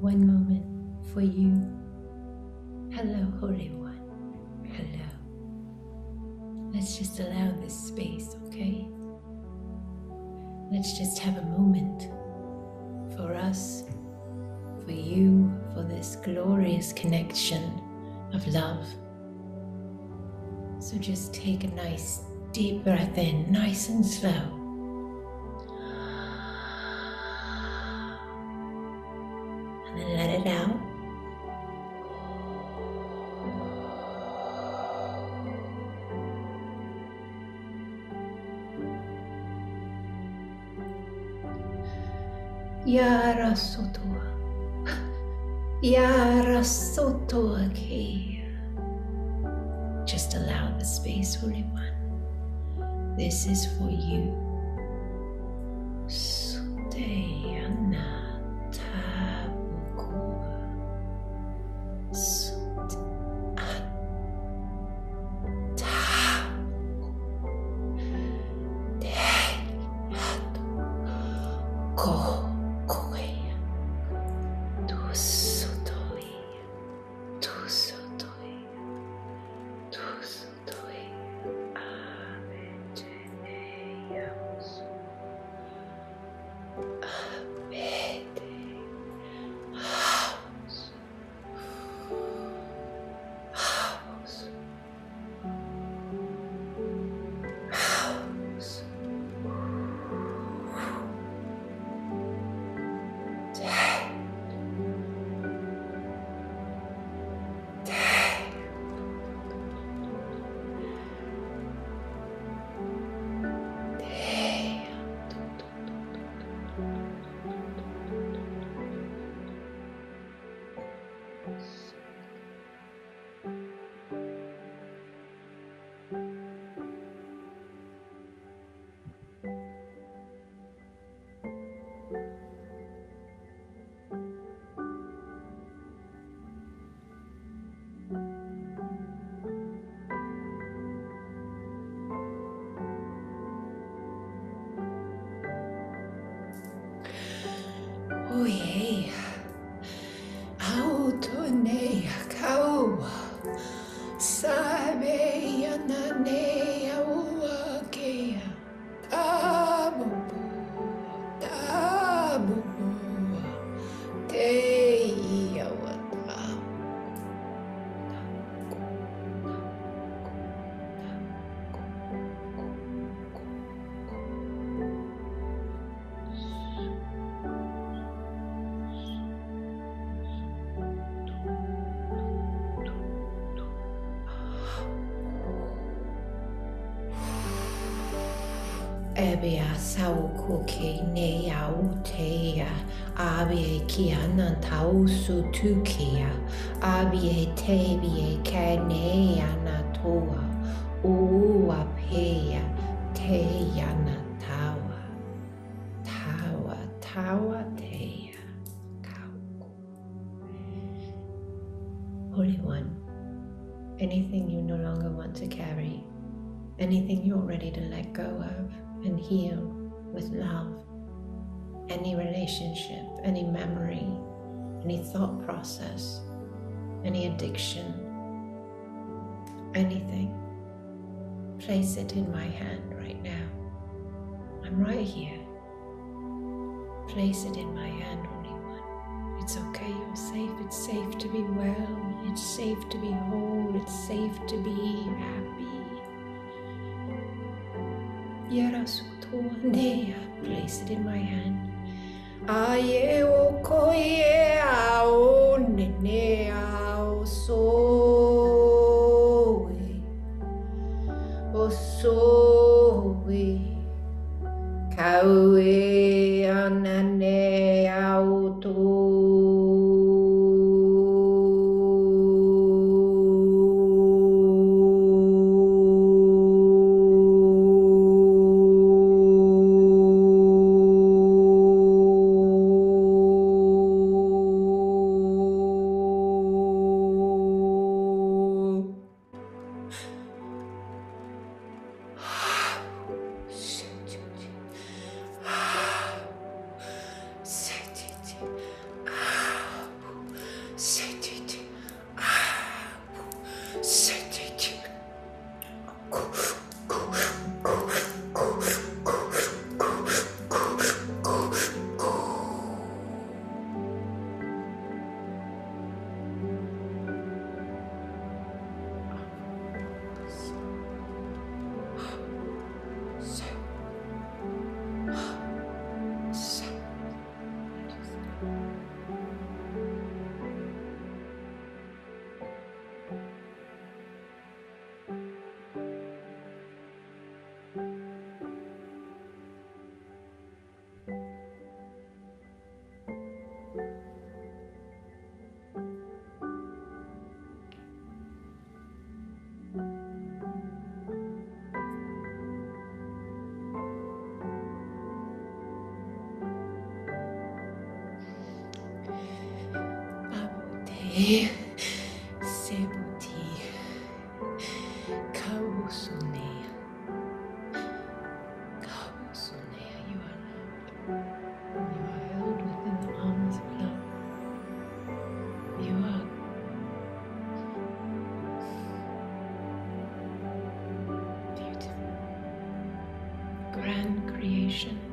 One moment for you. Hello, Holy One. Hello. Let's just allow this space, okay? Let's just have a moment for us, for you, for this glorious connection of love. So just take a nice deep breath in, nice and slow. And then let it out. Ya rasotua ki. Just allow the space, Holy One. This is for you. Abia sauko ke ne autea, abia kiana tausu tukia, abia tebia kanea natoa, ua pea teyana tawa, tawa teya, kauko. Holy One, anything you no longer want to carry, anything you're ready to let go of, and heal with love, any relationship, any memory, any thought process, any addiction, anything. Place it in my hand right now. I'm right here. Place it in my hand, Holy One. It's okay, you're safe. It's safe to be well. It's safe to be whole. It's safe to be happy. Place it in my hand. So et s'éboutit, Kaosone, you are held within the arms of love. You are beautiful, grand creation.